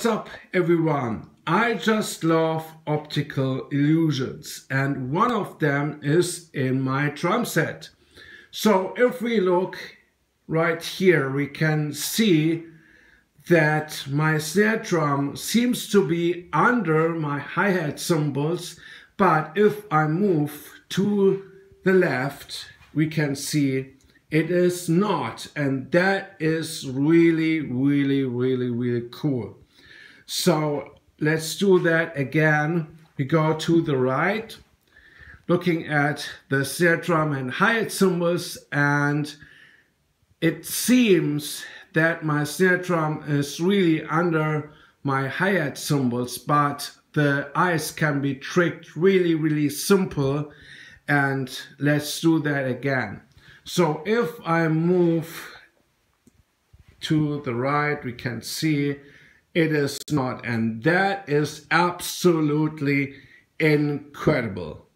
What's up, everyone? I just love optical illusions, and one of them is in my drum set. So if we look right here, we can see that my snare drum seems to be under my hi-hat cymbals, but if I move to the left, we can see it is not, and that is really cool. So let's do that again. We go to the right, looking at the snare drum and hi-hat cymbals, and it seems that my snare drum is really under my hi-hat cymbals, but the eyes can be tricked really simple. And let's do that again. So if I move to the right, we can see it is not, and that is absolutely incredible.